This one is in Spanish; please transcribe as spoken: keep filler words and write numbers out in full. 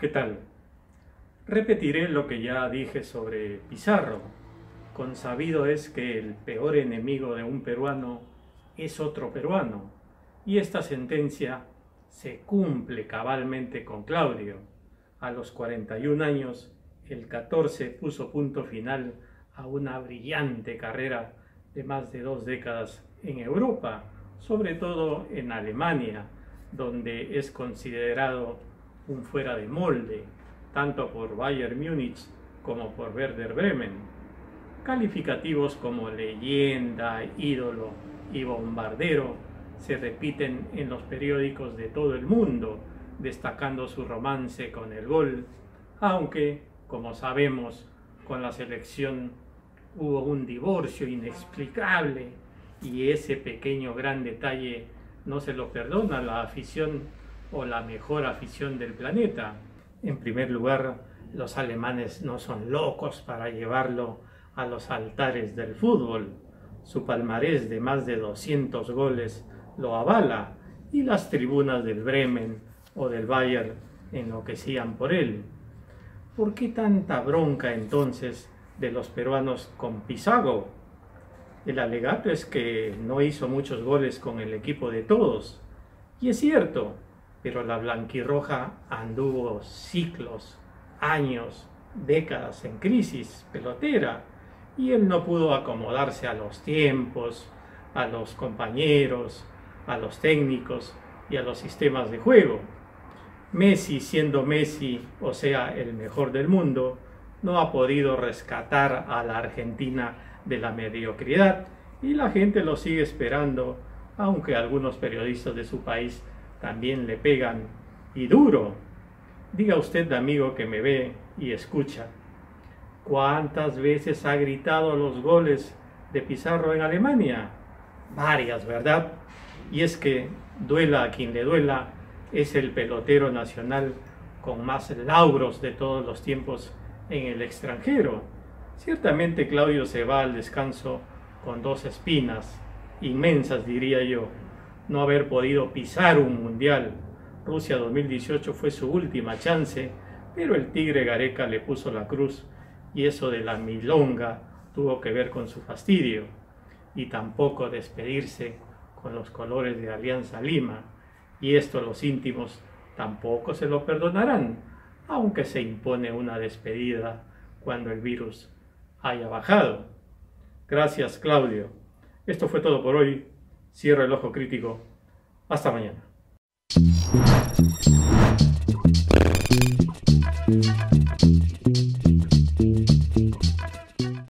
¿Qué tal? Repetiré lo que ya dije sobre Pizarro. Consabido es que el peor enemigo de un peruano es otro peruano, y esta sentencia se cumple cabalmente con Claudio. A los cuarenta y un años, el catorce puso punto final a una brillante carrera de más de dos décadas en Europa, sobre todo en Alemania, donde es considerado un fuera de molde, tanto por Bayern Múnich como por Werder Bremen. Calificativos como leyenda, ídolo y bombardero se repiten en los periódicos de todo el mundo, destacando su romance con el gol, aunque, como sabemos, con la selección hubo un divorcio inexplicable y ese pequeño gran detalle no se lo perdona la afición o la mejor afición del planeta. En primer lugar, los alemanes no son locos para llevarlo a los altares del fútbol. Su palmarés de más de doscientos goles lo avala y las tribunas del Bremen o del Bayern enloquecían por él. ¿Por qué tanta bronca entonces de los peruanos con Pizarro? El alegato es que no hizo muchos goles con el equipo de todos. Y es cierto, pero la blanquirroja anduvo ciclos, años, décadas en crisis pelotera, y él no pudo acomodarse a los tiempos, a los compañeros, a los técnicos y a los sistemas de juego. Messi, siendo Messi, o sea, el mejor del mundo, no ha podido rescatar a la Argentina de la mediocridad y la gente lo sigue esperando, aunque algunos periodistas de su país también le pegan, y duro. Diga usted, amigo que me ve y escucha, ¿cuántas veces ha gritado los goles de Pizarro en Alemania? Varias, ¿verdad? Y es que, duela a quien le duela, es el pelotero nacional con más lauros de todos los tiempos en el extranjero. Ciertamente Claudio se va al descanso con dos espinas, inmensas diría yo: no haber podido pisar un mundial. Rusia dos mil dieciocho fue su última chance, pero el tigre Gareca le puso la cruz y eso de la milonga tuvo que ver con su fastidio. Y tampoco despedirse con los colores de Alianza Lima, y esto los íntimos tampoco se lo perdonarán, aunque se impone una despedida cuando el virus haya bajado. Gracias, Claudio. Esto fue todo por hoy. Cierro el ojo crítico. Hasta mañana.